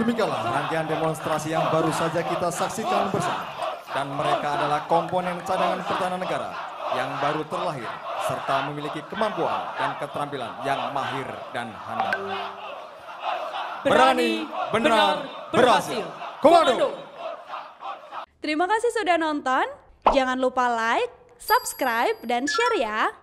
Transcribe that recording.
Demikianlah rangkaian demonstrasi yang baru saja kita saksikan bersama, dan mereka adalah komponen cadangan pertahanan negara yang baru terlahir serta memiliki kemampuan dan keterampilan yang mahir dan handal. Berani, benar, berhasil. Komando. Terima kasih sudah nonton. Jangan lupa like, subscribe, dan share ya.